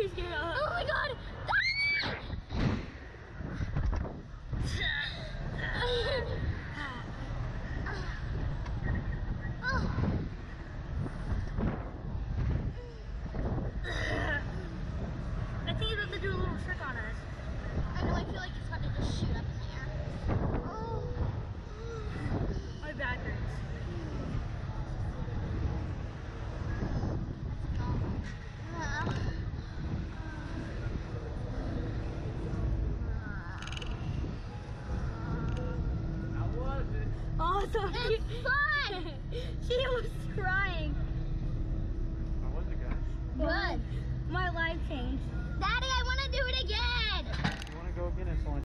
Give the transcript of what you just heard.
very scared. Oh my god! I think he's about to do a little trick on us. I know, I feel like he's about to just shoot up in the air. Oh. My back hurts. It's fun! She was crying. How was it, guys? Good. My life changed.